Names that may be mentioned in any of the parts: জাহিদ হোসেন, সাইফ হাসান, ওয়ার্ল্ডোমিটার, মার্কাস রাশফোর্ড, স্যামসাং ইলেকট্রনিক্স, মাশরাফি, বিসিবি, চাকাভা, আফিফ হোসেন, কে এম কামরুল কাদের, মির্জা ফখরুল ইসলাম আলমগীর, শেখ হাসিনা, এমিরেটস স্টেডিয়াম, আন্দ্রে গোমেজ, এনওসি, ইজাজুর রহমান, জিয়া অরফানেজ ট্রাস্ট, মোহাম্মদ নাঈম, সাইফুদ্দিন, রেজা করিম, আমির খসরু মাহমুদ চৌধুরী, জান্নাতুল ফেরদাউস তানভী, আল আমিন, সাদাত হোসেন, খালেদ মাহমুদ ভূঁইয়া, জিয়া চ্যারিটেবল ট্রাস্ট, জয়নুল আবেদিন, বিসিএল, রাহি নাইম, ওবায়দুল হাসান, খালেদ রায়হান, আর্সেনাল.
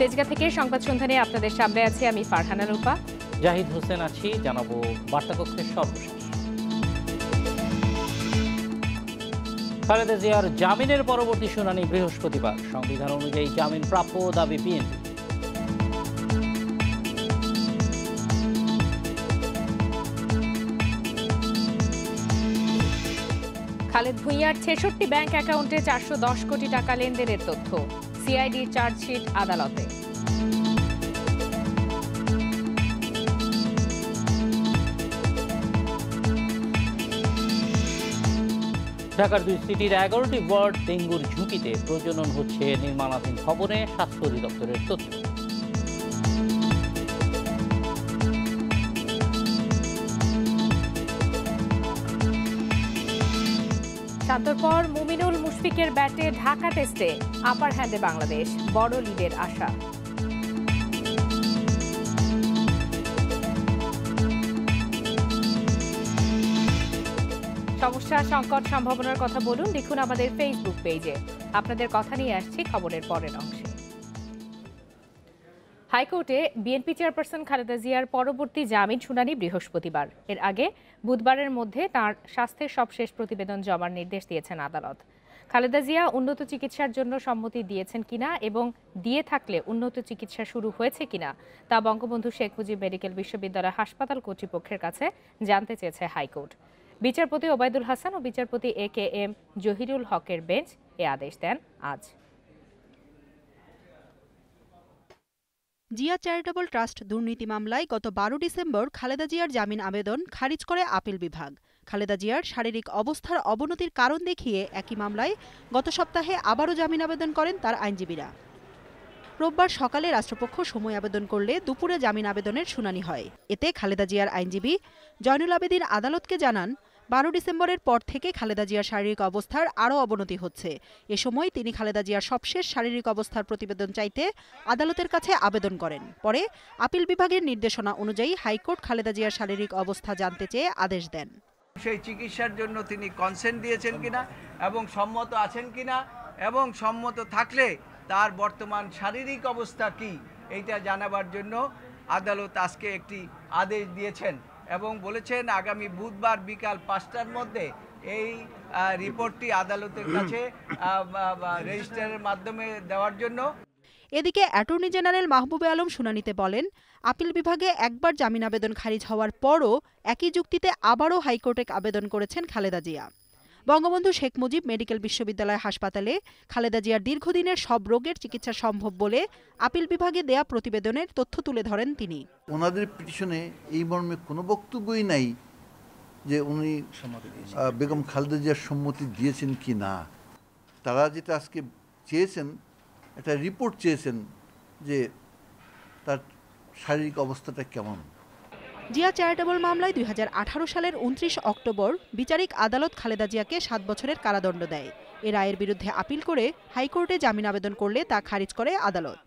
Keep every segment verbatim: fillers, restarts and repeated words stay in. তেজগা থেকে সংবাদ সন্ধানে আপনাদের সামনে আছি আমি ফারহানা রূপা। জাহিদ হোসেন আছি, জানাবো বার্তাকক্ষের সর্বশেষ। খালেদা জিয়ার জামিনের পরবর্তী শুনানি বৃহস্পতিবার। সংবিধান অনুযায়ী জামিন প্রাপ্য দাবি বিএনপি। খালেদ ভূঁইয়ার ছেষট্টি ব্যাংক অ্যাকাউন্টে চারশো দশ কোটি টাকা লেনদেনের তথ্য, সিআইডির চার্জশিট আদালতে। ঢাকার দুই সিটির এগারোটি ওয়ার্ড ডেঙ্গুর ঝুঁকিতে, প্রজনন হচ্ছে নির্মাণাধীন ভবনে, স্বাস্থ্য অধিদপ্তরের তথ্য। শান্তর পর মুমিনুল মুশফিকের ব্যাটে ঢাকা টেস্টে আপার হ্যান্ডে বাংলাদেশ, বড় লিডের আশা। সমস্যা, সংকট, সম্ভাবনার কথা বলুন, লিখুন আমাদের ফেসবুক পেজে। আপনাদের কথা নিয়ে আসছি খবরের পরের অংশে। হাইকোর্টে বিএনপি চেয়ারপারসন খালেদা জিয়ার পরবর্তী জামিন শুনানি বৃহস্পতিবার। এর আগে বুধবারের মধ্যে তাঁর স্বাস্থ্যের সবশেষ প্রতিবেদন জমার নির্দেশ দিয়েছেন আদালত। খালেদা জিয়া উন্নত চিকিৎসার জন্য সম্মতি দিয়েছেন কিনা এবং দিয়ে থাকলে উন্নত চিকিৎসা শুরু হয়েছে কিনা তা বঙ্গবন্ধু শেখ মুজিব মেডিকেল বিশ্ববিদ্যালয় হাসপাতাল কর্তৃপক্ষের কাছে জানতে চেয়েছে হাইকোর্ট। বিচারপতি ওবায়দুল হাসান ও বিচারপতি এ কে এম জহিরুল হকের বেঞ্চ এ আদেশ দেন আজ। জিয়া চ্যারিটেবল ট্রাস্ট দুর্নীতি মামলায় গত বারো ডিসেম্বর খালেদা জিয়ার জামিন আবেদন খারিজ করে আপিল বিভাগ। খালেদা জিয়ার শারীরিক অবস্থার অবনতির কারণ দেখিয়ে একই মামলায় গত সপ্তাহে আবারও জামিন আবেদন করেন তার আইনজীবীরা। রোববার সকালে রাষ্ট্রপক্ষ সময় আবেদন করলে দুপুরে জামিন আবেদনের শুনানি হয়। এতে খালেদা জিয়ার আইনজীবী জয়নুল আবেদিন আদালতকে জানান, বারো ডিসেম্বরের পর থেকে খালেদা জিয়ার শারীরিক অবস্থার আরও অবনতি হচ্ছে। এ সময় তিনি খালেদা জিয়ার সবশেষ শারীরিক অবস্থার প্রতিবেদন চাইতে আদালতের কাছে আবেদন করেন। পরে আপিল বিভাগের নির্দেশনা অনুযায়ী হাইকোর্ট খালেদা জিয়ার শারীরিক অবস্থা জানতে চেয়ে আদেশ দেন। সেই চিকিৎসার জন্য তিনি কনসেন্ট দিয়েছেন কিনা এবং সম্মত আছেন কিনা এবং সম্মত থাকলে তার বর্তমান শারীরিক অবস্থা কি, এইটা জানাবার জন্য আদালত আজকে একটি আদেশ দিয়েছেন এবং বলেছেন আগামী বুধবার বিকাল পাঁচটার মধ্যে এই রিপোর্টটি আদালতের কাছে রেজিস্ট্রারের মাধ্যমে দেওয়ার জন্য। এদিকে অ্যাটর্নি জেনারেল মাহবুবে আলম শুনানিতে বলেন, আপিল বিভাগে একবার জামিন আবেদন খারিজ হওয়ার পরও একই যুক্তিতে আবারও হাইকোর্টে আবেদন করেছেন খালেদা জিয়া। বঙ্গবন্ধু শেখ মুজিব মেডিকেল বিশ্ববিদ্যালয় হাসপাতালে খালেদা জিয়ার দীর্ঘদিনের সব রোগের চিকিৎসা সম্ভব বলে আপিল বিভাগে দেয়া প্রতিবেদনের তথ্য তুলে ধরেন তিনি। ওনাদের পিটিশনে এই মর্মে কোনো বক্তব্যই নাই যে উনি বেগম খালেদা জিয়ার সম্মতি দিয়েছেন কি না। তারা যেটা আজকে চেয়েছেন, একটা রিপোর্ট চেয়েছেন যে তার শারীরিক অবস্থাটা কেমন। জিয়া চ্যারিটেবল মামলায় দুই হাজার আঠারো সালের উনত্রিশ অক্টোবর বিচারিক আদালত খালেদা জিয়াকে সাত বছরের কারাদণ্ড দেয়। এ রায়ের বিরুদ্ধে আপিল করে হাইকোর্টে জামিন আবেদন করলে তা খারিজ করে আদালত।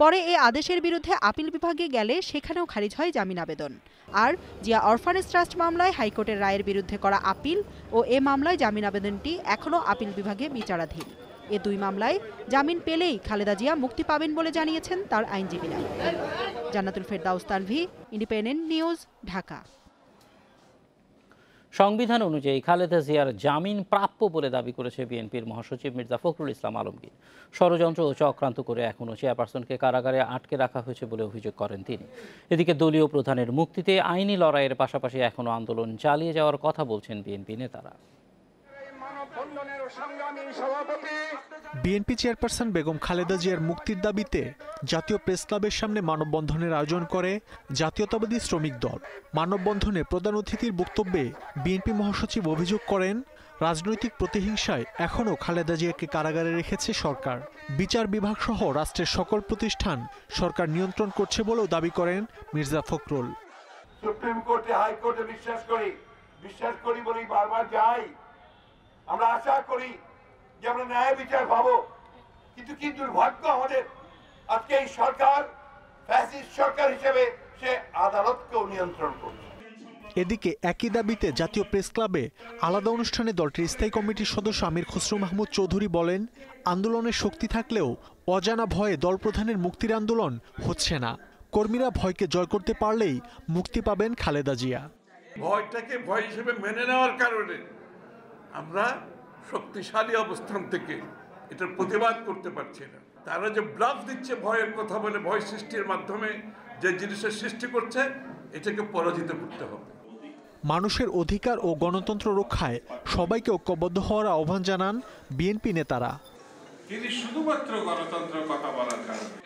পরে এ আদেশের বিরুদ্ধে আপিল বিভাগে গেলে সেখানেও খারিজ হয় জামিন আবেদন। আর জিয়া অরফানেজ ট্রাস্ট মামলায় হাইকোর্টের রায়ের বিরুদ্ধে করা আপিল ও এ মামলায় জামিন আবেদনটি এখনও আপিল বিভাগে বিচারাধীন। এ দুই মামলায় জামিন পেলেই খালেদা জিয়া মুক্তি পাবেন বলে জানিয়েছেন তার আইনজীবীরা। জান্নাতুল ফেরদাউস তানভী, ইন্ডিপেন্ডেন্ট নিউজ, ঢাকা। সংবিধান অনুযায়ী খালেদা জিয়ার জামিন প্রাপ্য বলে দাবি করেছে বিএনপির মহাসচিব মির্জা ফখরুল ইসলাম আলমগীর। ষড়যন্ত্র ও চক্রান্ত করে এখনও চেয়ারপারসনকে কারাগারে আটকে রাখা হয়েছে বলে অভিযোগ করেন তিনি। এদিকে দলীয় প্রধানের মুক্তিতে আইনি লড়াইয়ের পাশাপাশি এখনও আন্দোলন চালিয়ে যাওয়ার কথা বলছেন বিএনপি নেতারা। বিএনপি চেয়ারপারসন বেগম খালেদা জিয়ার মুক্তির দাবিতে জাতীয় প্রেস ক্লাবের সামনে মানববন্ধনের আয়োজন করে জাতীয়তাবাদী শ্রমিক দল। মানববন্ধনে প্রধান অতিথির বক্তব্যে বিএনপি মহাসচিব অভিযোগ করেন, রাজনৈতিক প্রতিহিংসায় এখনও খালেদা জিয়াকে কারাগারে রেখেছে সরকার। বিচার বিভাগ সহ রাষ্ট্রের সকল প্রতিষ্ঠান সরকার নিয়ন্ত্রণ করছে বলেও দাবি করেন মির্জা ফখরুল। সুপ্রিম কোর্টে, হাইকোর্টে বিশ্বাস করি, বিশ্বাস করি বলেই বারবার যাই। আমরা আশা করি যে আমরা ন্যায় বিচার পাবো, কিন্তু কি দুর্ভাগ্য আমাদের, আজকে এই সরকার ফ্যাসিস্ট সরকার হিসেবে সে আদালতকেও নিয়ন্ত্রণ করছে। এদিকে একই দাবিতে জাতীয় প্রেস ক্লাবে আলাদা অনুষ্ঠানে দলটির স্থায়ী কমিটির সদস্য আমির খসরু মাহমুদ চৌধুরী বলেন, আন্দোলনের শক্তি থাকলেও অজানা ভয়ে দল প্রধানের মুক্তির আন্দোলন হচ্ছে না। কর্মীরা ভয়কে জয় করতে পারলেই মুক্তি পাবেন খালেদা জিয়া। ভয়টাকে ভয় হিসেবে মেনে নেওয়ার কারণে আমরা শক্তিশালী অবস্থান থেকে এটার প্রতিবাদ করতে পারছি না। তারা যে ব্লাফ দিচ্ছে, ভয়ের কথা বলে ভয় সৃষ্টির মাধ্যমে যে জিনিসের সৃষ্টি করছে, এটাকে পরাজিত করতে হবে। মানুষের অধিকার ও গণতন্ত্র রক্ষায় সবাইকে ঐক্যবদ্ধ হওয়ার আহ্বান জানান বিএনপি নেতারা। শুধুমাত্র গণতন্ত্রের কথা বলার কারণে।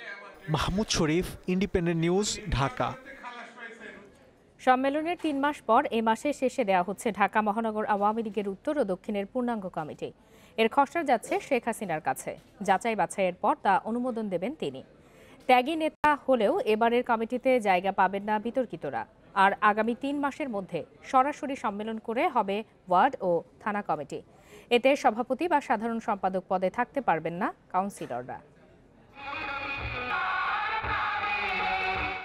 Mahmud Sharif, independent news, Dhaka. সম্মেলনের তিন মাস পর এ মাসের শেষে দেওয়া হচ্ছে ঢাকা মহানগর আওয়ামী লীগের উত্তর ও দক্ষিণের পূর্ণাঙ্গ কমিটি। এর খসড়া যাচ্ছে শেখ হাসিনার কাছে। যাচাই বাছাইয়ের পর তা অনুমোদন দেবেন তিনি। ত্যাগী নেতা হলেও এবারের কমিটিতে জায়গা পাবেন না বিতর্কিতরা। আর আগামী তিন মাসের মধ্যে সরাসরি সম্মেলন করে হবে ওয়ার্ড ও থানা কমিটি। এতে সভাপতি বা সাধারণ সম্পাদক পদে থাকতে পারবেন না কাউন্সিলররা।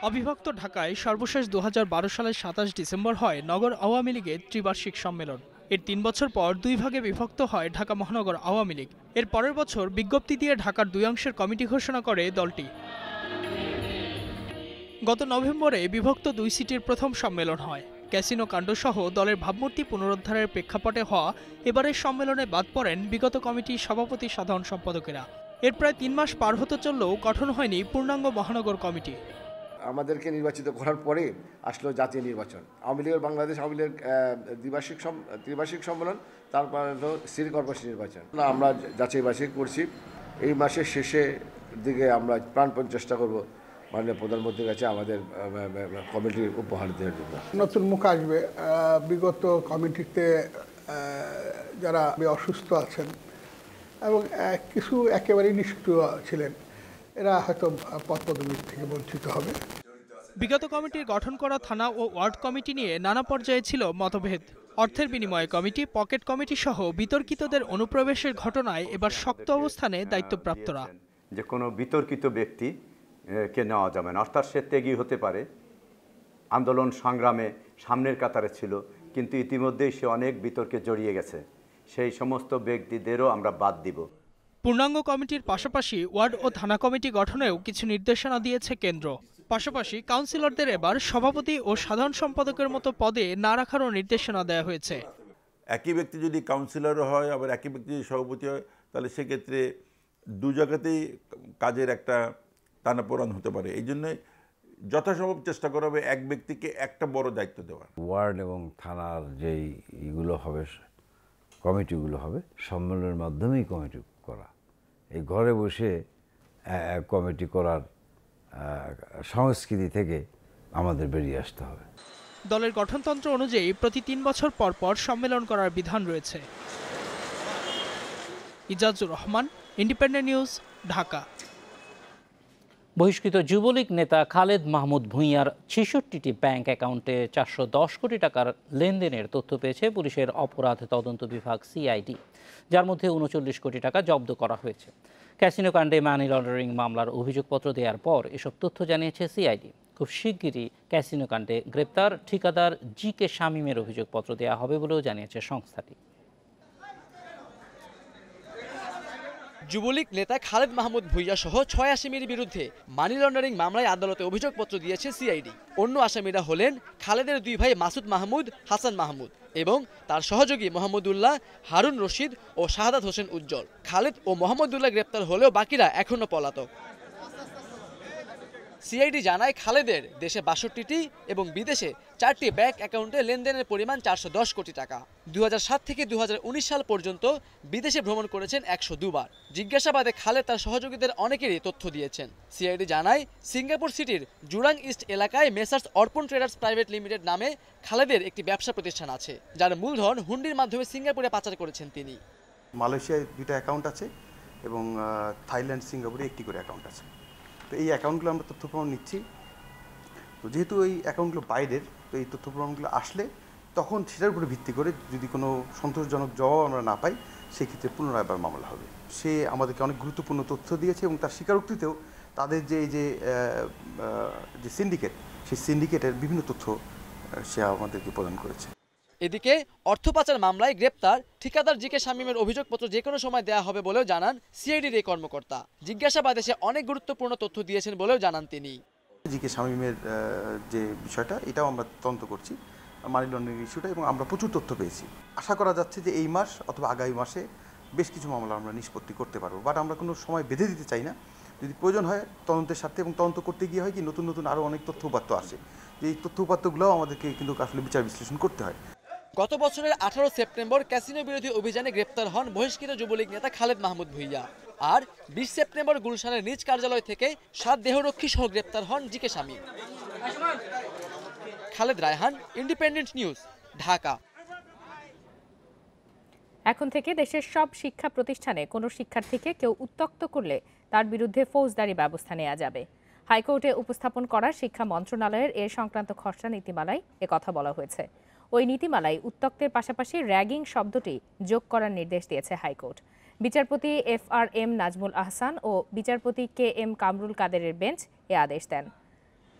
অবিভক্ত ঢাকায় সর্বশেষ দু হাজার বারো সালের সাতাশ ডিসেম্বর হয় নগর আওয়ামী লীগের ত্রিবার্ষিক সম্মেলন। এর তিন বছর পর দুই ভাগে বিভক্ত হয় ঢাকা মহানগর আওয়ামী লীগ। এর পরের বছর বিজ্ঞপ্তি দিয়ে ঢাকার দুই অংশের কমিটি ঘোষণা করে দলটি। গত নভেম্বরে বিভক্ত দুই সিটির প্রথম সম্মেলন হয়। ক্যাসিনো কাণ্ডসহ দলের ভাবমূর্তি পুনরুদ্ধারের প্রেক্ষাপটে হওয়া এবারের সম্মেলনে বাদ পড়েন বিগত কমিটির সভাপতি, সাধারণ সম্পাদকেরা। এর প্রায় তিন মাস পার হতে চললেও গঠন হয়নি পূর্ণাঙ্গ মহানগর কমিটি। আমাদেরকে নির্বাচিত করার পরে আসলো জাতীয় নির্বাচন। আওয়ামী লীগের বাংলাদেশ আওয়ামী লীগ দ্বিবার্ষিক ত্রিবার্ষিক সম্মেলন, তারপর হলো সিটি কর্পোরেশন নির্বাচন। আমরা যাচাই বাছাই করছি। এই মাসের শেষে দিকে আমরা প্রাণপণ চেষ্টা করব মাননীয় প্রধানমন্ত্রীর কাছে আমাদের কমিটি উপহার দেওয়ার জন্য। নতুন মুখ আসবে। বিগত কমিটিতে যারা অসুস্থ আছেন এবং কিছু একেবারেই নিষ্ক্রিয় ছিলেন, এরা হয়তো পদপদবী থেকে বঞ্চিত হবে। বিগত কমিটির গঠন করা থানা ও ওয়ার্ড কমিটি নিয়ে নানা পর্যায়ে ছিল মতভেদ। অর্থের বিনিময়ে কমিটি, পকেট কমিটি সহ বিতর্কিতদের অনুপ্রবেশের ঘটনায় এবার শক্ত অবস্থানে দায়িত্বপ্রাপ্তরা। যে কোনো বিতর্কিত ব্যক্তি কে নেওয়া যাবে না, অর্থাৎ সে ত্যাগী হতে পারে, আন্দোলন সংগ্রামে সামনের কাতারে ছিল, কিন্তু ইতিমধ্যেই সে অনেক বিতর্কে জড়িয়ে গেছে, সেই সমস্ত ব্যক্তিদেরও আমরা বাদ দিব। পূর্ণাঙ্গ কমিটির পাশাপাশি ওয়ার্ড ও থানা কমিটি গঠনেও কিছু নির্দেশনা দিয়েছে কেন্দ্র। পাশাপাশি কাউন্সিলরদের এবার সভাপতি ও সাধারণ সম্পাদকের মতো পদে না রাখারও নির্দেশনা দেওয়া হয়েছে। একই ব্যক্তি যদি কাউন্সিলর হয়, আবার একই ব্যক্তি যদি সভাপতি হয়, তাহলে সেক্ষেত্রে দু জায়গাতেই কাজের একটা টানাপোড়েন হতে পারে। এই জন্যই যথাসম্ভব চেষ্টা করা হবে এক ব্যক্তিকে একটা বড় দায়িত্ব দেওয়ার। ওয়ার্ড এবং থানার যেই এগুলো হবে, কমিটিগুলো হবে সম্মেলনের মাধ্যমেই কমিটি করা। এই ঘরে বসে কমিটি করার সংস্কৃতি থেকে আমাদের বেরিয়ে আসতে হবে। দলের গঠনতন্ত্র অনুযায়ী প্রতি তিন বছর পর পর সম্মেলন করার বিধান রয়েছে। ইজাজুর রহমান, independent news, Dhaka. বহিষ্কৃত যুবলীগ নেতা খালেদ মাহমুদ ভূঁইয়ার ছেষট্টিটি ব্যাংক অ্যাকাউন্টে চারশো দশ কোটি টাকার লেনদেনের তথ্য পেয়েছে পুলিশের অপরাধ তদন্ত বিভাগ সিআইডি, যার মধ্যে উনচল্লিশ কোটি টাকা জব্দ করা হয়েছে। ক্যাসিনো কাণ্ডে মানি লন্ডারিং মামলার অভিযোগপত্র দেওয়ার পর এসব তথ্য জানিয়েছে সিআইডি। খুব শিগগিরই ক্যাসিনো কাণ্ডে গ্রেপ্তার ঠিকাদার জি কে শামীমের অভিযোগপত্র দেওয়া হবে বলেও জানিয়েছে সংস্থাটি। যুবলীগ নেতা খালেদ মাহমুদ ভূঁইয়া সহ ছয় আসামির বিরুদ্ধে মানি লন্ডারিং মামলায় আদালতে অভিযোগপত্র দিয়েছে সিআইডি। অন্য আসামিরা হলেন খালেদের দুই ভাই মাসুদ মাহমুদ, হাসান মাহমুদ এবং তার সহযোগী মোহাম্মদুল্লাহ, হারুন রশিদ ও শাহাদাত হোসেন উজ্জ্বল। খালেদ ও মোহাম্মদুল্লাহ গ্রেপ্তার হলেও বাকিরা এখনও পলাতক। সিআইডি জানায়, খালেদের দেশে বাষট্টিটি এবং বিদেশে চারটি ব্যাংক অ্যাকাউন্টে লেনদেনের পরিমাণ চারশো দশ কোটি টাকা। দু হাজার সাত থেকে দু হাজার উনিশ সাল পর্যন্ত বিদেশে ভ্রমণ করেছেন একশো দুবার। জিজ্ঞাসাবাদে খালেদ তার সহযোগীদের অনেকেরই তথ্য দিয়েছেন। সিআইডি জানায়, সিঙ্গাপুর সিটির জুরাং ইস্ট এলাকায় messrs Arpan traders private limited নামে খালেদের একটি ব্যবসা প্রতিষ্ঠান আছে, যার মূলধন হুন্ডির মাধ্যমে সিঙ্গাপুরে পাচার করেছেন তিনি। মালয়েশিয়ায় দুটো অ্যাকাউন্ট আছে এবং থাইল্যান্ড, সিঙ্গাপুরে একটি করে অ্যাকাউন্ট আছে। তো এই অ্যাকাউন্টগুলো আমরা তথ্য প্রমাণ নিচ্ছি। তো যেহেতু এই অ্যাকাউন্টগুলো বাইরের, তো এই তথ্য প্রমাণগুলো আসলে তখন সেটার উপরে ভিত্তি করে যদি কোনো সন্তোষজনক জবাব আমরা না পাই, সেক্ষেত্রে পুনরায় আবার মামলা হবে। সে আমাদেরকে অনেক গুরুত্বপূর্ণ তথ্য দিয়েছে এবং তার স্বীকারোক্তিতেও তাদের যে এই যে যে সিন্ডিকেট, সেই সিন্ডিকেটের বিভিন্ন তথ্য সে আমাদেরকে প্রদান করেছে। এদিকে অর্থ পাচার মামলায় গ্রেপ্তার ঠিকাদার জিকে শামীমের অভিযোগপত্র যে কোনো সময় দেয়া হবে বলেও জানান সিআইডির এই কর্মকর্তা। জিজ্ঞাসাবাদে সে অনেক গুরুত্বপূর্ণ তথ্য দিয়েছেন বলেও জানান তিনি। জিকে শামীমের যে বিষয়টা, এটাও আমরা তদন্ত করছি, মানি লন্ডারিং ইস্যুটা, এবং আমরা প্রচুর তথ্য পেয়েছি। আশা করা যাচ্ছে যে এই মাস অথবা আগামী মাসে বেশ কিছু মামলা আমরা নিষ্পত্তি করতে পারবো, বাট আমরা কোনো সময় বেঁধে দিতে চাই না। যদি প্রয়োজন হয় তদন্তের স্বার্থে, এবং তদন্ত করতে গিয়ে হয় কি নতুন নতুন আরও অনেক তথ্য উপাত্ত আসে, এই তথ্য উপাত্তগুলোও আমাদেরকে কিন্তু আসলে বিচার বিশ্লেষণ করতে হয়। গত বছরের আঠারো সেপ্টেম্বর ক্যাসিনো বিরোধী অভিযানে গ্রেপ্তার হন বহিষ্কৃত যুবলীগ নেতা খালেদ মাহমুদ ভূঁইয়া। আর বিশ সেপ্টেম্বর গুলশানের নিজ কার্যালয় থেকে সাত দেহরক্ষী সহ গ্রেপ্তার হন GK Shamim. খালেদ রায়হান, independent news, Dhaka. এখন থেকে দেশের সব শিক্ষা প্রতিষ্ঠানে কোনো শিক্ষার্থীকে কেউ উত্ত্যক্ত করলে তার বিরুদ্ধে ফৌজদারি ব্যবস্থা নেওয়া যাবে। হাইকোর্টে উপস্থাপন করা শিক্ষা মন্ত্রণালয়ের এ সংক্রান্ত খসড়া নীতিমালায় একথা বলা হয়েছে। ওই নীতিমালায় উত্ত্যক্তের পাশাপাশি র্যাগিং শব্দটি যোগ করার নির্দেশ দিয়েছে হাইকোর্ট। বিচারপতি F R M Nazmul Ahsan ও বিচারপতি কে এম কামরুল কাদেরের বেঞ্চ এ আদেশ দেন।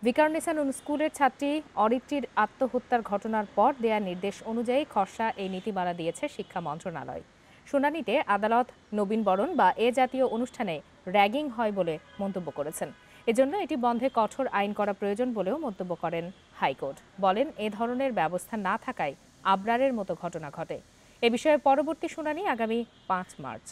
ভিকারুননিসা স্কুলের ছাত্রী অরিত্রির আত্মহত্যার ঘটনার পর দেয়া নির্দেশ অনুযায়ী খসড়া এই নীতিমালা দিয়েছে শিক্ষা মন্ত্রণালয়। শুনানিতে আদালত নবীনবরণ বা এ জাতীয় অনুষ্ঠানে র্যাগিং হয় বলে মন্তব্য করেছেন। এজন্য এটি বন্ধে কঠোর আইন করা প্রয়োজন বলেও মন্তব্য করেন হাইকোর্ট। বলেন এ ধরনের ব্যবস্থা না থাকায় আবরারের মতো ঘটনা ঘটে। এ বিষয়ে পরবর্তী শুনানি আগামী পাঁচ মার্চ।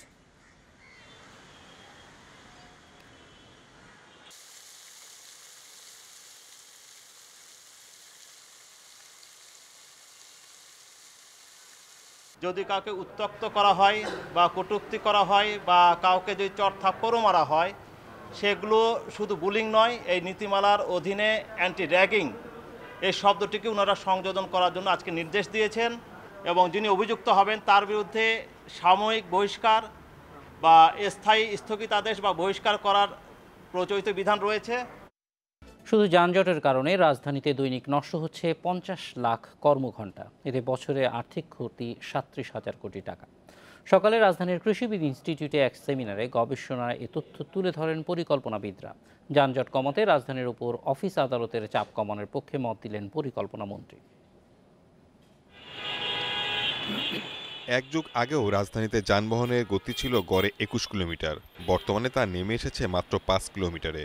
যদি কাউকে উত্ত্যক্ত করা হয় বা কটূক্তি করা হয় বা কাউকে যদি চর থাপ্পড়ও মারা হয়, সেগুলো শুধু বুলিং নয়, এই নীতিমালার অধীনে অ্যান্টি র্যাগিং এই শব্দটিকে ওনারা সংযোজন করার জন্য আজকে নির্দেশ দিয়েছেন। এবং যিনি অভিযুক্ত হবেন তার বিরুদ্ধে সাময়িক বহিষ্কার বা স্থায়ী স্থগিতাদেশ বা বহিষ্কার করার প্রচলিত বিধান রয়েছে। শুধু যানজটের কারণে রাজধানীতে দৈনিক নষ্ট হচ্ছে পঞ্চাশ লাখ কর্মঘণ্টা। এতে বছরে আর্থিক ক্ষতি সাঁত্রিশ হাজার কোটি টাকা। সকালে রাজধানীর কৃষিবিদ ইনস্টিটিউটে এক সেমিনারে গবেষণায় এ তথ্য তুলে ধরেন পরিকল্পনাবিদরা। যানজট কমাতে রাজধানীর উপর অফিস আদালতের চাপ কমানোর পক্ষে মত দিলেন পরিকল্পনা মন্ত্রী। এক যুগ আগেও রাজধানীতে যানবাহনের গতি ছিল গড়ে একুশ কিলোমিটার, বর্তমানে তা নেমে এসেছে মাত্র পাঁচ কিলোমিটারে।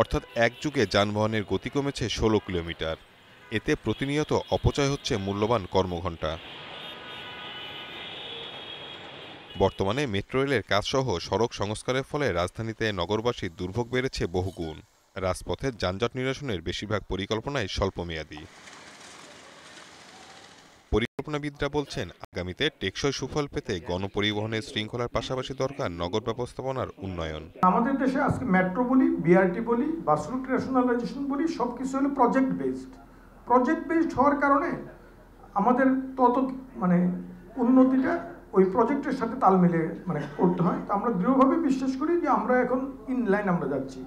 অর্থাৎ এক যুগে যানবাহনের গতি কমেছে ষোলো কিলোমিটার। এতে প্রতিনিয়ত অপচয় হচ্ছে মূল্যবান কর্মঘণ্টা। বর্তমানে মেট্রো রেলের কাজসহ সড়ক সংস্কারের ফলে রাজধানীতে নগরবাসীর দুর্ভোগ বেড়েছে বহুগুণ। রাজপথের যানজট নিরসনের বেশিরভাগ পরিকল্পনাই স্বল্পমেয়াদী। পরিকল্পনাবিদরা বলছেন আগামীতে টেকসই সুফল পেতে গণপরিবহনের শৃঙ্খলার পাশাপাশি দরকার নগর ব্যবস্থাপনার উন্নয়ন। আমাদের দেশে আজকে মেট্রো বলি, বিআরটি বলি, বাস রুট রেশনালাইজেশন বলি, সবকিছু হলো প্রজেক্ট বেসড। প্রজেক্ট বেসড হওয়ার কারণে আমাদের তত মানে উন্নতিটা ওই প্রজেক্টের সাথে তাল মিলে মানে করতে হয়। তো আমরা দৃঢ়ভাবে বিশ্বাস করি যে আমরা এখন ইনলাইন আমরা যাচ্ছি।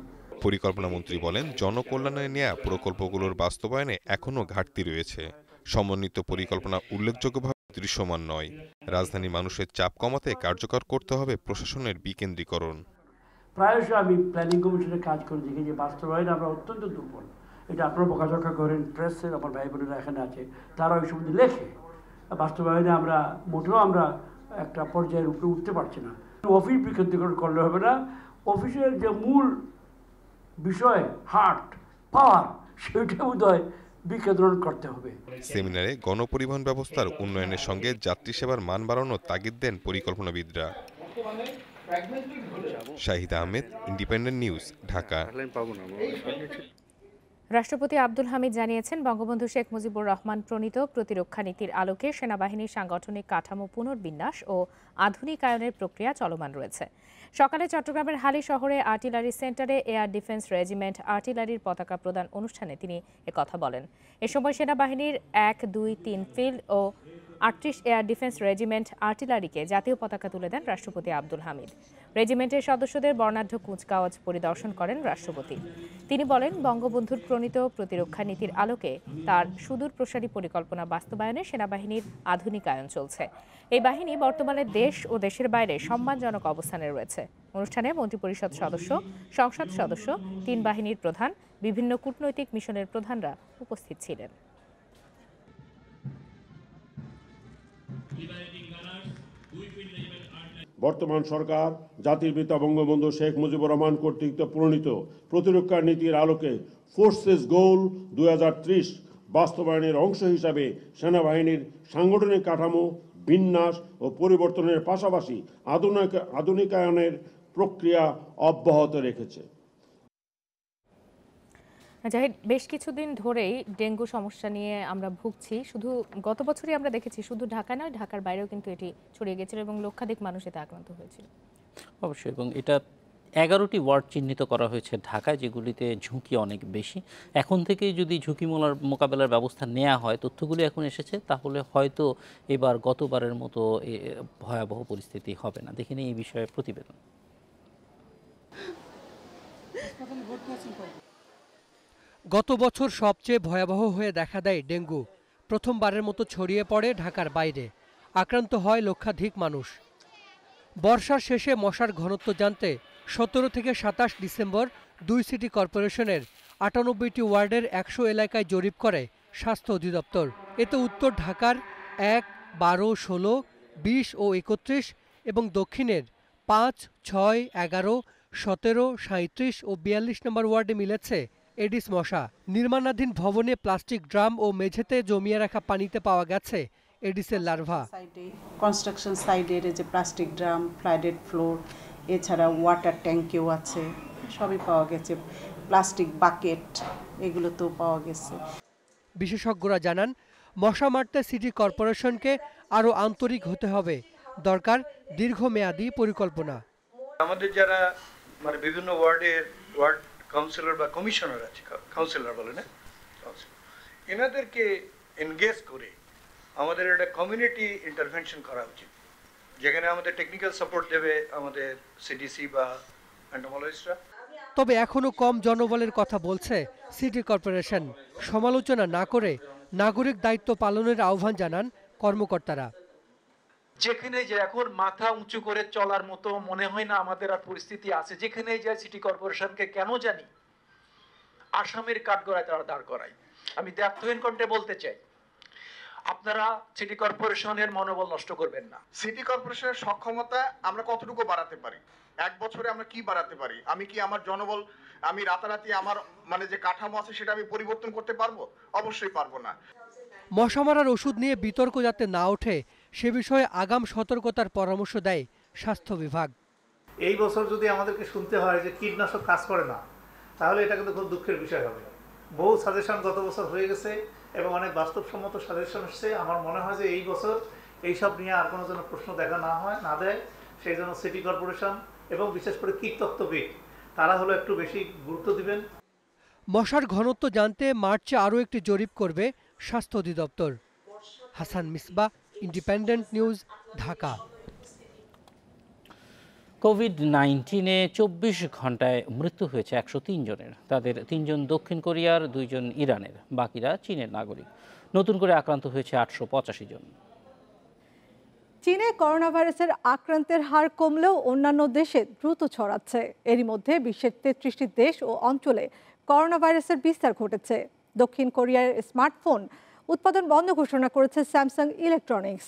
পরিকল্পনা মন্ত্রী বলেন জনকল্যাণে নেওয়া প্রকল্পগুলোর বাস্তবায়নে এখনো ঘাটতি রয়েছে। সমন্বিত পরিকল্পনা উল্লেখযোগ্যভাবে দৃশ্যমান নয়। রাজধানীর মানুষের চাপ কমাতে কার্যকর করতে হবে প্রশাসনের বিকেন্দ্রীকরণ। প্রায়শ আমি প্ল্যানিং কমিশনের কাজ করে দেখি যে বাস্তবায়ন আমরা অত্যন্ত দুর্বল। এটা আপনারা বকাঝকা করেন, প্রেসের আমার ভাই বোনেরা এখানে আছে, তারা ওই সম্বন্ধে লেখে। বাস্তবায়নে আমরা মোটেও আমরা একটা পর্যায়ের উপরে উঠতে পারছি না। অফিস বিকেন্দ্রীকরণ করলে হবে না। অফিসের যে মূল বিষয় হার্ট পাওয়ার, সেটা বোধহয় বিকেন্দ্রীকরণ করতে হবে। সেমিনারে গণপরিবহন ব্যবস্থার উন্নয়নের সঙ্গে যাত্রী সেবার মান বাড়ানোর তাগিদ দেন পরিকল্পনাবিদরা। Shahid Ahmed, independent news, Dhaka. রাষ্ট্রপতি আব্দুল হামিদ জানিয়েছেন বঙ্গবন্ধু শেখ মুজিবুর রহমান প্রণীত প্রতিরক্ষা নীতির আলোকে সেনাবাহিনীর সাংগঠনিক কাঠামো পুনর্বিন্যাস ও আধুনিকায়নের প্রক্রিয়া চলমান রয়েছে। সকালে চট্টগ্রামের হালি শহরে আর্টিলারি সেন্টারে এয়ার ডিফেন্স রেজিমেন্ট আর্টিলারির পতাকা প্রদান অনুষ্ঠানে তিনি একথা বলেন। এ সময় সেনাবাহিনীর এক দুই তিন ফিল্ড ও আটত্রিশ এয়ার ডিফেন্স রেজিমেন্ট আর্টিলারিকে জাতীয় পতাকা তুলে দেন রাষ্ট্রপতি আব্দুল হামিদ। রেজিমেন্টের সদস্যদের বর্ণাঢ্য কুচকাওয়াজ পরিদর্শন করেন রাষ্ট্রপতি। তিনি বলেন বঙ্গবন্ধুর প্রণীত প্রতিরক্ষা নীতির আলোকে তার সুদূর প্রসারী পরিকল্পনা বাস্তবায়নে সেনাবাহিনীর আধুনিকায়ন চলছে। এই বাহিনী বর্তমানে দেশ ও দেশের বাইরে সম্মানজনক অবস্থানে রয়েছে। অনুষ্ঠানে মন্ত্রিপরিষদ সদস্য, সংসদ সদস্য, তিন বাহিনীর প্রধান, বিভিন্ন কূটনৈতিক মিশনের প্রধানরা উপস্থিত ছিলেন। বর্তমান সরকার জাতির পিতা বঙ্গবন্ধু শেখ মুজিবুর রহমান কর্তৃক প্রণীত প্রতিরক্ষা নীতির আলোকে ফোর্সেস গোল দুই হাজার ত্রিশ বাস্তবায়নের অংশ হিসাবে সেনাবাহিনীর সাংগঠনিক কাঠামো বিন্যাস ও পরিবর্তনের পাশাপাশি আধুনিক আধুনিকায়নের প্রক্রিয়া অব্যাহত রেখেছে। জাহিদ, বেশ কিছুদিন ধরেই ডেঙ্গু সমস্যা নিয়ে আমরা ভুগছি। শুধু গত বছরই আমরা দেখেছি, শুধু ঢাকা নয়, ঢাকার বাইরেও কিন্তু এটি ছড়িয়ে গিয়েছিল এবং লক্ষাধিক মানুষ এতে আক্রান্ত হয়েছিল। অবশ্যই, এবং এটা এগারোটি ওয়ার্ড চিহ্নিত করা হয়েছে ঢাকায়, যেগুলিতে ঝুঁকি অনেক বেশি। এখন থেকে যদি ঝুঁকি মোকাবেলার ব্যবস্থা নেওয়া হয়, তথ্যগুলি এখন এসেছে, তাহলে হয়তো এবার গতবারের মতো ভয়াবহ পরিস্থিতি হবে না। দেখে নিই এই বিষয়ে প্রতিবেদন। গত বছর সবচেয়ে ভয়াবহ হয়ে দেখা দেয় ডেঙ্গু। প্রথমবারের মতো ছড়িয়ে পড়ে ঢাকার বাইরে, আক্রান্ত হয় লক্ষাধিক মানুষ। বর্ষার শেষে মশার ঘনত্ব জানতে সতেরো থেকে সাতাশ ডিসেম্বর দুই সিটি কর্পোরেশনের আটানব্বইটি ওয়ার্ডের একশো এলাকায় জরিপ করে স্বাস্থ্য অধিদপ্তর। এতে উত্তর ঢাকার এক, বারো, ষোলো, বিশ ও একত্রিশ এবং দক্ষিণের পাঁচ, ছয়, এগারো, সতেরো, সাঁত্রিশ ও বিয়াল্লিশ নম্বর ওয়ার্ডে মিলেছে এডিস মশা। নির্মাণাধীন ভবনে, প্লাস্টিক ড্রাম ও মেঝেতে জমিয়ে রাখা পানিতে পাওয়া গেছে এডিসের লার্ভা। কনস্ট্রাকশন সাইডের যে প্লাস্টিক ড্রাম, ফ্লাডেড ফ্লোর, এছাড়া ওয়াটার ট্যাঙ্কেও আছে, সবই পাওয়া গেছে। প্লাস্টিক বাকেট, এগুলোতেও পাওয়া গেছে। বিশেষজ্ঞরা জানান, মশা মারতে সিটি কর্পোরেশনকে আরও আন্তরিক হতে হবে, দরকার দীর্ঘমেয়াদী পরিকল্পনা। আমাদের যারা মানে বিভিন্ন ওয়ার্ডের ওয়ার্ড কাউন্সিলর বা কমিশনার আছে, কাউন্সিলর বলে না, এনাদেরকে এনগেজ করে আমাদের একটা কমিউনিটি ইন্টারভেনশন করা উচিত, যেখানে আমাদের টেকনিক্যাল সাপোর্ট দেবে আমাদের সিডিসি বা অ্যান্টোমোলজিস্টরা। তবে এখনও কম জনবলের কথা বলছে সিটি কর্পোরেশন। সমালোচনা না করে নাগরিক দায়িত্ব পালনের আহ্বান জানান কর্মকর্তারা। যেখানে যে এখন মাথা উঁচু করে চলার মতো মনে হয় না আমাদের আর পরিস্থিতি আছে, যেখানে যায় সিটি কর্পোরেশনকে কেন জানি আসামের কাঠগড়ায় তারা দাঁড় করায়। আমি দায়িত্বহীন কণ্ঠে বলতে চাই, আপনারা সিটি কর্পোরেশনের মনোবল নষ্ট করবেন না। সিটি কর্পোরেশনের সক্ষমতা আমরা কতটুকু বাড়াতে পারি, এক বছরে আমরা কি বাড়াতে পারি? আমি কি আমার জনবল, আমি রাতারাতি আমার মানে যে কাঠামো আছে সেটা আমি পরিবর্তন করতে পারবো? অবশ্যই পারবো না। মশা মারার ওষুধ নিয়ে বিতর্ক যাতে না ওঠে, সে বিষয়ে আগাম সতর্কতার পরামর্শ দেয় স্বাস্থ্য বিভাগ। এই বছর যদি আমাদেরকে শুনতে হয় যে কীটনাশক কাজ করে না, তাহলে এটা কিন্তু খুব দুঃখের বিষয় হবে। বহু সাজেশন গত বছর হয়ে গেছে এবং অনেক বাস্তবসম্মত সাজেশন এসছে। আমার মনে হয় যে এই বছর এইসব নিয়ে আর কোনো যেন প্রশ্ন দেখা না হয়, না দেয়, সেই জন্য সিটি কর্পোরেশন এবং বিশেষ করে কীটতত্ত্ববিদ তারা হলো একটু বেশি গুরুত্ব দিবেন। মশার ঘনত্ব জানতে মার্চে আরও একটি জরিপ করবে স্বাস্থ্য অধিদপ্তর। Hasan Misba, independent news, Dhaka. COVID নাইন্টিনে চব্বিশ ঘন্টায় মৃত্যু হয়েছে একশো তিন জনের। তাদের তিনজন দক্ষিণ কোরিয়ার, দুইজন ইরানের, বাকিরা চীনের নাগরিক। নতুন করে আক্রান্ত হয়েছে আটশো পঁচাশি জন। চীনে করোনা ভাইরাসের আক্রান্তের হার কমলেও অন্যান্য দেশে দ্রুত ছড়াচ্ছে। এরই মধ্যে বিশ্বের তেত্রিশটি দেশ ও অঞ্চলে করোনা ভাইরাসের বিস্তার ঘটেছে। দক্ষিণ কোরিয়ার স্মার্টফোন উৎপাদন বন্ধ ঘোষণা করেছে স্যামসাং ইলেকট্রনিক্স।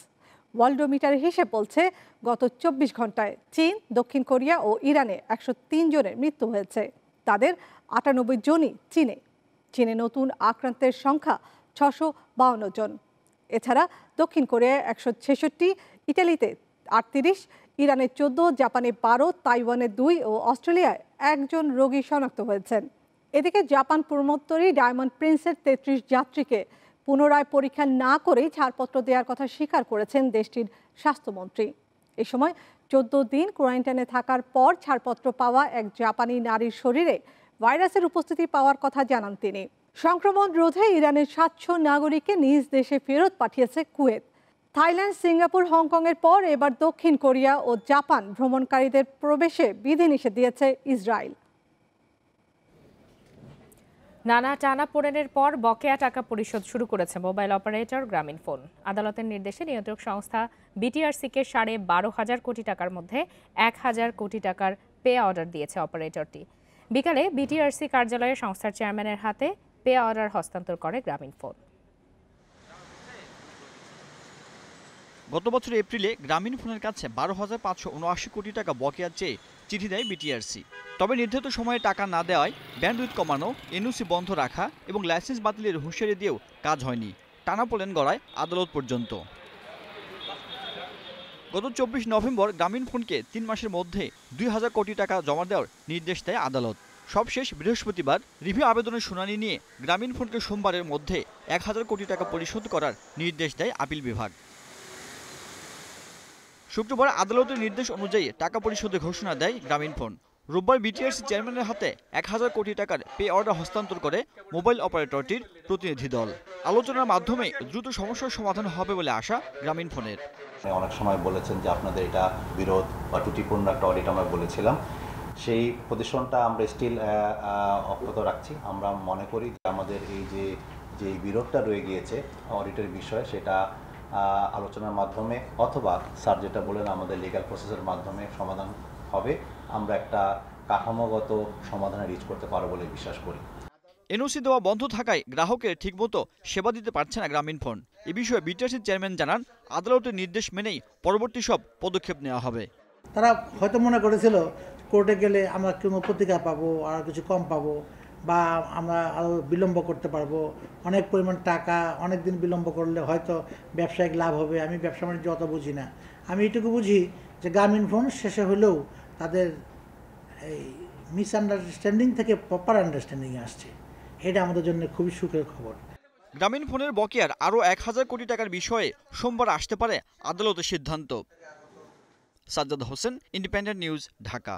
ওয়ার্ল্ডোমিটার হিসেব বলছে, গত চব্বিশ ঘন্টায় চীন, দক্ষিণ কোরিয়া ও ইরানে একশো তিন জনের মৃত্যু হয়েছে। তাদের আটানব্বই জনই চীনে। চীনে নতুন আক্রান্তের সংখ্যা ছশো বাউন্ন জন। এছাড়া দক্ষিণ কোরিয়ায় একশো ছেষট্টি, ইটালিতে আটত্রিশ, ইরানে চোদ্দ, জাপানে বারো, তাইওয়ানে দুই ও অস্ট্রেলিয়ায় একজন রোগী শনাক্ত হয়েছেন। এদিকে জাপান পূর্বোত্তরী ডায়মন্ড প্রিন্সের তেত্রিশ যাত্রীকে পুনরায় পরীক্ষা না করেই ছাড়পত্র দেওয়ার কথা স্বীকার করেছেন দেশটির স্বাস্থ্যমন্ত্রী। এ সময় চোদ্দ দিন কোয়ারেন্টাইনে থাকার পর ছাড়পত্র পাওয়া এক জাপানি নারীর শরীরে ভাইরাসের উপস্থিতি পাওয়ার কথা জানান তিনি। সংক্রমণ রোধে ইরানের সাতশো নাগরিককে নিজ দেশে ফেরত পাঠিয়েছে কুয়েত। থাইল্যান্ড, সিঙ্গাপুর, হংকংয়ের পর এবার দক্ষিণ কোরিয়া ও জাপান ভ্রমণকারীদের প্রবেশে বিধিনিষেধ দিয়েছে ইসরায়েল। নানা টানাপোড়েনের পর বকেয়া টাকা পরিশোধ শুরু করেছে মোবাইল অপারেটর গ্রামীণফোন। আদালতের নির্দেশে নিয়ন্ত্রক সংস্থা বিটিআরসিকে সাড়ে বারো হাজার কোটি টাকার মধ্যে এক হাজার কোটি টাকার পে অর্ডার দিয়েছে অপারেটরটি। বিকালে বিটিআরসি কার্যালয়ে সংস্থার চেয়ারম্যানের হাতে পে অর্ডার হস্তান্তর করে গ্রামীণফোন। গত বছর এপ্রিলে গ্রামীণফোনের কাছে বারো হাজার পাঁচশো উনআশি কোটি টাকা বকেয়া চেয়ে চিঠি দেয় বিটিআরসি। তবে নির্ধারিত সময়ে টাকা না দেওয়ায় ব্যান্ডউইথ কমানো, এনওসি বন্ধ রাখা এবং লাইসেন্স বাতিলের হুঁশিয়ারি দিয়েও কাজ হয়নি। টানাপোড়েন গড়ায় আদালত পর্যন্ত। গত চব্বিশ নভেম্বর গ্রামীণফোনকে তিন মাসের মধ্যে দুই হাজার কোটি টাকা জমা দেওয়ার নির্দেশ দেয় আদালত। সবশেষ বৃহস্পতিবার রিভিউ আবেদনের শুনানি নিয়ে গ্রামীণফোনকে সোমবারের মধ্যে এক হাজার কোটি টাকা পরিশোধ করার নির্দেশ দেয় আপিল বিভাগ। শুক্রবার আদালতের নির্দেশ অনুযায়ী টাকা পরিশোধের ঘোষণা দেয় গ্রামীণফোন। রোববার বিটিআরসি চেয়ারম্যানের হাতে এক হাজার কোটি টাকার পে অর্ডার হস্তান্তর করে মোবাইল অপারেটরটির প্রতিনিধি দল। আলোচনার মাধ্যমে দ্রুত সমস্যার সমাধান হবে বলে আশা গ্রামীণফোনের। অনেক সময় বলেছেন যে আপনাদের এটা বিরোধ বা ত্রুটিপূর্ণ একটা অডিট আমরা বলেছিলাম, সেই পজিশনটা আমরা স্টিল অব্যাহত রাখছি। আমরা মনে করি যে আমাদের এই যে যে বিরোধটা রয়ে গিয়েছে অডিটের বিষয়ে, সেটা আলোচনার মাধ্যমে অথবা স্যার যেটা বলেন আমাদের লিগ্যাল প্রসেসের মাধ্যমে সমাধান হবে। আমরা একটা কাঠামোগত সমাধানে রিচ করতে পারব বলে বিশ্বাস করি। এনওসি দেওয়া বন্ধ থাকায় গ্রাহকের ঠিকমতো সেবা দিতে পারছে না গ্রামীণফোন। এ বিষয়ে বিটিআরসির চেয়ারম্যান জানান, আদালতের নির্দেশ মেনেই পরবর্তী সব পদক্ষেপ নেওয়া হবে। তারা হয়তো মনে করেছিল কোর্টে গেলে আমরা কোনো প্রতিকার পাবো, আর কিছু কম পাবো, বা আমরা আরও বিলম্ব করতে পারবো, অনেক পরিমাণ টাকা অনেক দিন বিলম্ব করলে হয়তো ব্যবসায়িক লাভ হবে। আমি ব্যবসা বাণিজ্য অত বুঝি না, আমি এটুকু বুঝি যে গ্রামীণফোন শেষে হলেও তাদের এই মিসআন্ডারস্ট্যান্ডিং থেকে প্রপার আন্ডারস্ট্যান্ডিংয়ে আসছে। এটা আমাদের জন্য খুবই সুখের খবর। গ্রামীণফোনের বকেয়ার আরও এক হাজার কোটি টাকার বিষয়ে সোমবার আসতে পারে আদালতের সিদ্ধান্ত। Sajjad Hossain, independent news, Dhaka.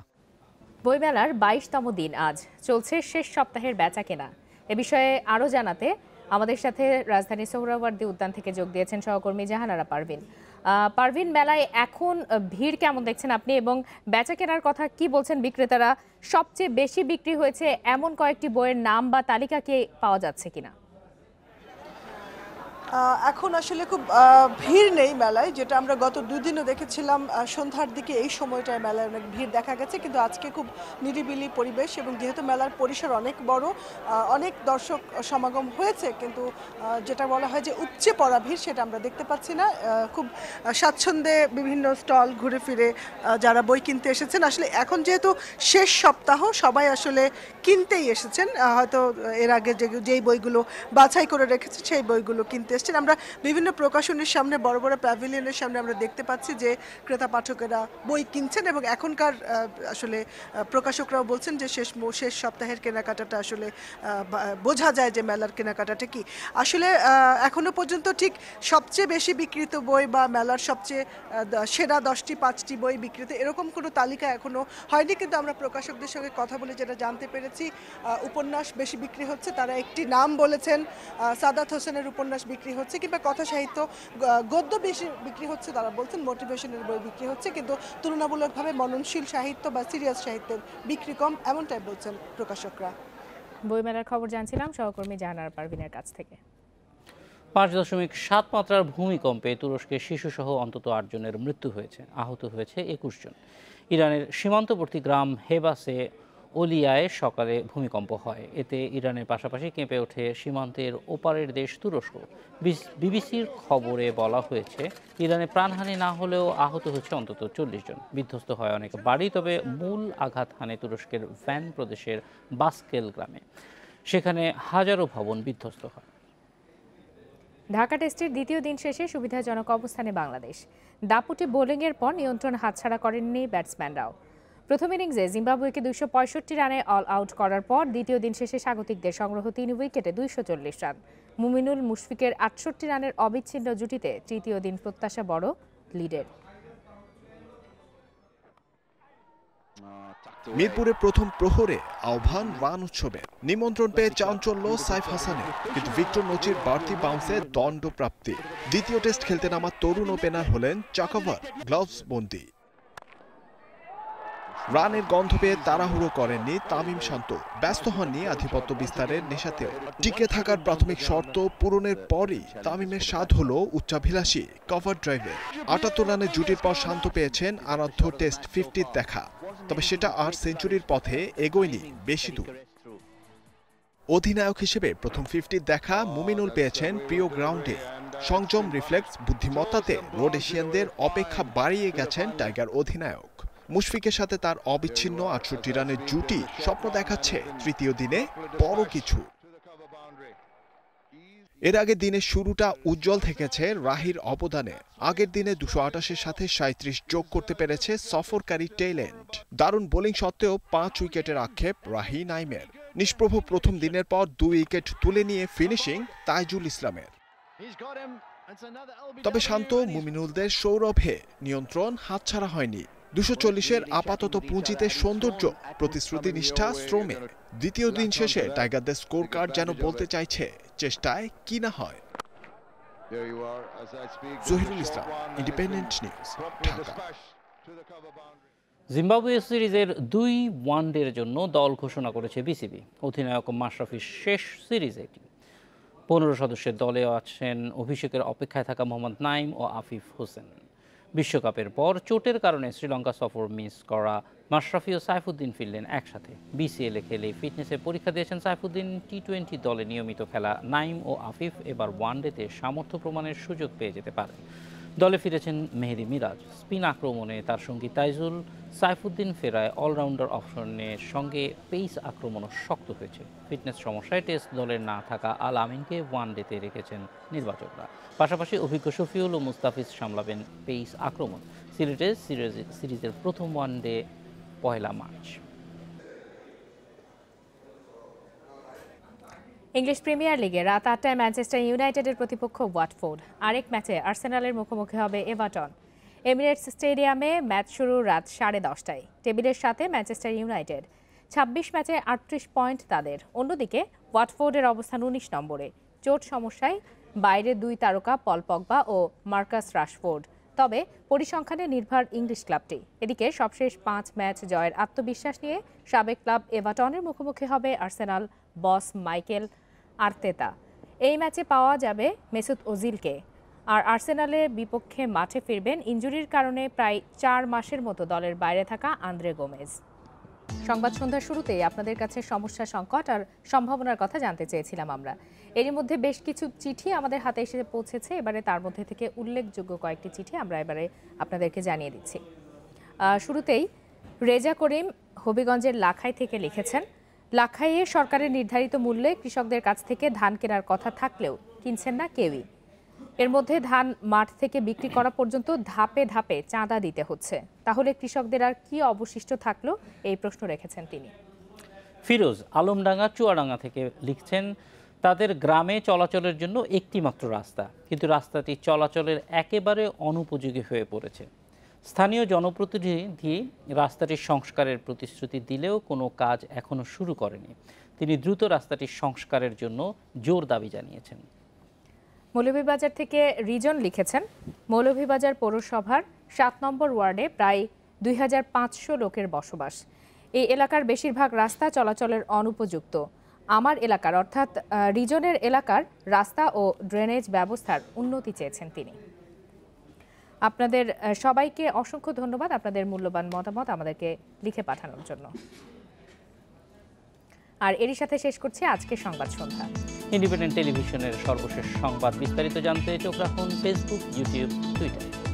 বইমেলার বাইশতম দিন আজ চলছে শেষ সপ্তাহের বেচা কেনা। এ বিষয়ে আরও জানাতে আমাদের সাথে রাজধানী সোহরাওয়ার্দী উদ্যান থেকে যোগ দিয়েছেন সহকর্মী জাহানারা পারভিন। পারভিন, মেলায় এখন ভিড় কেমন দেখছেন আপনি, এবং বেচা কেনার কথা কি বলছেন বিক্রেতারা? সবচেয়ে বেশি বিক্রি হয়েছে এমন কয়েকটি বইয়ের নাম বা তালিকা কি পাওয়া যাচ্ছে কিনা? এখন আসলে খুব ভিড় নেই মেলায়, যেটা আমরা গত দুদিনও দেখেছিলাম। সন্ধ্যার দিকে এই সময়টায় মেলায় অনেক ভিড় দেখা গেছে, কিন্তু আজকে খুব নিরিবিলি পরিবেশ, এবং যেহেতু মেলার পরিসর অনেক বড়, অনেক দর্শক সমাগম হয়েছে, কিন্তু যেটা বলা হয় যে উপচে পড়া ভিড়, সেটা আমরা দেখতে পাচ্ছি না। খুব স্বাচ্ছন্দ্যে বিভিন্ন স্টল ঘুরে ফিরে যারা বই কিনতে এসেছেন, আসলে এখন যেহেতু শেষ সপ্তাহ, সবাই আসলে কিনতেই এসেছেন। হয়তো এর আগে যে যেই বইগুলো বাছাই করে রেখেছে সেই বইগুলো কিনতে এসেছেন। আমরা বিভিন্ন প্রকাশনীর সামনে, বড় বড় প্যাভিলিয়নের সামনে আমরা দেখতে পাচ্ছি যে ক্রেতা পাঠকেরা বই কিনছেন, এবং এখনকার আসলে প্রকাশকরাও বলছেন যে শেষ শেষ সপ্তাহের কেনাকাটাটা আসলে বোঝা যায় যে মেলার কেনাকাটাটা কি। আসলে এখনও পর্যন্ত ঠিক সবচেয়ে বেশি বিক্রিত বই বা মেলার সবচেয়ে সেরা দশটি পাঁচটি বই বিক্রিত, এরকম কোনো তালিকা এখনও হয়নি, কিন্তু আমরা প্রকাশকদের সঙ্গে কথা বলে যেটা জানতে পেরেছি, উপন্যাস বেশি বিক্রি হচ্ছে। তারা একটি নাম বলেছেন, সাদাত হোসেনের উপন্যাস বিক্রি হচ্ছে, কিংবা কথা সাহিত্য গদ্য বেশি বিক্রি হচ্ছে তারা বলছেন, মোটিভেশনের বই বিক্রি হচ্ছে, কিন্তু তুলনামূলকভাবে মননশীল সাহিত্য বা সিরিয়াস সাহিত্যের বিক্রি কম, এমনটাই বলছেন প্রকাশকরা। বইমেলার খবর জানছিলাম সহকর্মী জাহানারা পারভিনের কাছ থেকে। পাঁচ দশমিক সাত মাত্রার ভূমিকম্পে তুরস্কে শিশুসহ অন্তত আট জনের মৃত্যু হয়েছে, আহত হয়েছে একুশ জন। ইরানের সীমান্তবর্তী গ্রাম হেবাসে ওলিয়ায় সকালে ভূমিকম্প হয়, এতে ইরানের পাশাপাশি কেঁপে ওঠে সীমান্তের ওপারের দেশ তুরস্ক। বিবিসির খবরে বলা হয়েছে ইরানে প্রাণহানি না হলেও আহত হয়েছে অন্তত চল্লিশ জন। বিধ্বস্ত হয় অনেক বাড়ি, তবে মূল আঘাত হানে তুরস্কের ভ্যান প্রদেশের বাসকেল গ্রামে, সেখানে হাজারো ভবন বিধ্বস্ত হয়। ঢাকা টেস্টের দ্বিতীয় দিন শেষে সুবিধাজনক অবস্থানে বাংলাদেশ। দাপুটে বোলিংয়ের পর নিয়ন্ত্রণ হাতছাড়া করেননি ব্যাটসম্যানরাও। প্রথম ইনিংসে জিম্বাবুয়েকে দুইশো পঁয়ষট্টি রানে অল আউট করার পর দ্বিতীয় দিন শেষে স্বাগতিকদের সংগ্রহ তিন উইকেটে দুইশো চল্লিশ রান। মুমিনুল মুশফিকের আটষট্টি রানের অবিচ্ছিন্ন জুটিতে তৃতীয় দিন প্রত্যাশা বড় লিডের। মিরপুরে প্রথম প্রহরে আহ্বান রান উৎসবে নিমন্ত্রণ পেয়ে চাঞ্চল্য সাইফ হাসানের, কিন্তু ভিক্টর নচির বাড়তি বাউন্সে দণ্ডপ্রাপ্তি। দ্বিতীয় টেস্ট খেলতে নামা তরুণ ওপেনার হলেন চাকাভার গ্লাভস বন্দী। রানের গন্ধ পেয়ে তাড়াহুড়ো করেননি তামিম শান্ত, ব্যস্ত হননি আধিপত্য বিস্তারের নেশাতেও। টিকে থাকার প্রাথমিক শর্ত পূরণের পরই তামিমের স্বাদ হলো উচ্চাভিলাষী কভার ড্রাইভে। আটাত্তর রানের জুটির পর শান্ত পেয়েছেন আরাধ্য টেস্ট ফিফটির দেখা, তবে সেটা আর সেঞ্চুরির পথে এগোয়নি বেশি দূর। অধিনায়ক হিসেবে প্রথম ফিফটির দেখা মুমিনুল পেয়েছেন প্রিয় গ্রাউন্ডে, সংযম রিফ্লেক্স বুদ্ধিমত্তাতে রোডেশিয়ানদের অপেক্ষা বাড়িয়ে গেছেন টাইগার অধিনায়ক। মুশফিকের সাথে তার অবিচ্ছিন্ন আটষট্টি রানের জুটি স্বপ্ন দেখাচ্ছে তৃতীয় দিনে বড় কিছু। এর আগে দিনের শুরুটা উজ্জ্বল থেকেছে রাহির অবদানে। আগের দিনে দুশো আটাশের সাথে সাঁত্রিশ যোগ করতে পেরেছে সফরকারী টেইল্যান্ড। দারুণ বোলিং সত্ত্বেও পাঁচ উইকেটের আক্ষেপ রাহি নাইমের। নিষ্প্রভ প্রথম দিনের পর দুই উইকেট তুলে নিয়ে ফিনিশিং তাইজুল ইসলামের। তবে শান্ত মুমিনুলদের সৌরভে নিয়ন্ত্রণ হাতছাড়া হয়নি। দুশো চল্লিশের আপাতত পুঁজিতে সৌন্দর্য, প্রতিশ্রুতি নিষ্ঠা শ্রমে। দ্বিতীয় দিন শেষে টাইগারদের স্কোর কার্ড যেন বলতে চাইছে চেষ্টায় কি না হয়। Zahirul Islam, independent news, Dhaka. Zimbabwe সিরিজের দুই ওয়ানডের জন্য দল ঘোষণা করেছে বিসিবি। অধিনায়ক মাশরাফির শেষ সিরিজ এটি। পনেরো সদস্যের দলে আছেন অভিষেকের অপেক্ষায় থাকা মোহাম্মদ নাঈম ও আফিফ হোসেন। বিশ্বকাপের পর চোটের কারণে শ্রীলঙ্কা সফর মিস করা মাশরাফি ও সাইফুদ্দিন ফিরলেন একসাথে। বিসিএলে খেলে ফিটনেসে পরীক্ষা দিয়েছেন সাইফুদ্দিন। টি টোয়েন্টি দলে নিয়মিত খেলা নাঈম ও আফিফ এবার ওয়ানডেতে সামর্থ্য প্রমাণের সুযোগ পেয়ে যেতে পারেন। দলে ফিরেছেন মেহেদি মিরাজ। স্পিন আক্রমণে তার সঙ্গী তাইজুল। সাইফুদ্দিন ফেরায় অলরাউন্ডার অপশনের সঙ্গে পেস আক্রমণও শক্ত হয়েছে। ফিটনেস সমস্যায় টেস্ট দলের না থাকা আল আমিনকে ওয়ানডেতে রেখেছেন নির্বাচকরা। পাশাপাশি অভিজ্ঞ শফিউল ও মুস্তাফিজ সামলাবেন পেস আক্রমণ। সিলেটে সিরিজের প্রথম ওয়ানডে পহেলা মার্চ। ইংলিশ প্রিমিয়ার লিগে রাত আটটায় ম্যানচেস্টার ইউনাইটেডের প্রতিপক্ষ ওয়াটফোর্ড। আরেক ম্যাচে আর্সেনালের মুখোমুখি হবে এভারটন। এমিরেটস স্টেডিয়ামে ম্যাচ শুরু রাত সাড়ে দশটায়। টেবিলের সাথে ম্যানচেস্টার ইউনাইটেড, ছাব্বিশ ম্যাচে আটত্রিশ পয়েন্ট তাদের। অন্যদিকে ওয়াটফোর্ডের অবস্থান উনিশ নম্বরে। চোট সমস্যায় বাইরে দুই তারকা পল পগবা ও মার্কাস রাশফোর্ড, তবে পরিসংখ্যানে নির্ভর ইংলিশ ক্লাবটি। এদিকে সবশেষ পাঁচ ম্যাচ জয়ের আত্মবিশ্বাস নিয়ে সাবেক ক্লাব এভারটনের মুখোমুখি হবে আর্সেনাল বস মাইকেল আর্তেতা। এই ম্যাচে পাওয়া যাবে মেসুত ওজিলকে। আর আর্সেনালের বিপক্ষে মাঠে ফিরবেন ইনজুরির কারণে প্রায় চার মাসের মতো দলের বাইরে থাকা আন্দ্রে গোমেজ। সংবাদ সন্ধ্যার শুরুতেই আপনাদের কাছে সমস্যা, সংকট আর সম্ভাবনার কথা জানতে চেয়েছিলাম আমরা। এরই মধ্যে বেশ কিছু চিঠি আমাদের হাতে এসে পৌঁছেছে। এবারে তার মধ্যে থেকে উল্লেখযোগ্য কয়েকটি চিঠি আমরা এবারে আপনাদেরকে জানিয়ে দিচ্ছি। শুরুতেই রেজা করিম হবিগঞ্জের লাখাই থেকে লিখেছেন, লাখাইয়ে সরকারের নির্ধারিত মূল্যে কৃষকদের কাছ থেকে ধান কেনার কথা থাকলেও কিনছেন না কেউই। এর মধ্যে ধান মাঠ থেকে বিক্রি করা পর্যন্ত ধাপে ধাপে চাঁদা দিতে হচ্ছে। তাহলে কৃষকদের আর কি অবশিষ্ট থাকলো, এই প্রশ্ন রেখেছেন তিনি। ফিরোজ আলমডাঙ্গা চুয়াডাঙ্গা থেকে লিখছেন, তাদের গ্রামে চলাচলের জন্য একটি মাত্র রাস্তা, কিন্তু রাস্তাটি চলাচলের একেবারে অনুপযোগী হয়ে পড়েছে। স্থানীয় জনপ্রতিনিধি রাস্তাটির সংস্কারের প্রতিশ্রুতি দিলেও কোনো কাজ এখনো শুরু করেনি। তিনি দ্রুত রাস্তাটির সংস্কারের জন্য জোর দাবি জানিয়েছেন। মৌলভীবাজার থেকে রিজন লিখেছেন, মৌলভীবাজার পৌরসভার সাত নম্বর ওয়ার্ডে প্রায় দুই হাজার পাঁচশো লোকের বসবাস। এই এলাকার বেশিরভাগ রাস্তা চলাচলের অনুপযুক্ত। আমার এলাকার অর্থাৎ রিজনের এলাকার রাস্তা ও ড্রেনেজ ব্যবস্থার উন্নতি চেয়েছেন তিনি। আপনাদের সবাইকে অসংখ্য ধন্যবাদ আপনাদের মূল্যবান মতামত আমাদেরকে লিখে পাঠানোর জন্য। আর এরই সাথে শেষ করছি আজকের সংবাদ সন্ধ্যা। ইন্ডিপেন্ডেন্ট টেলিভিশনের সর্বশেষ সংবাদ বিস্তারিত জানতে চোখ রাখুন ফেসবুক, ইউটিউব, টুইটার।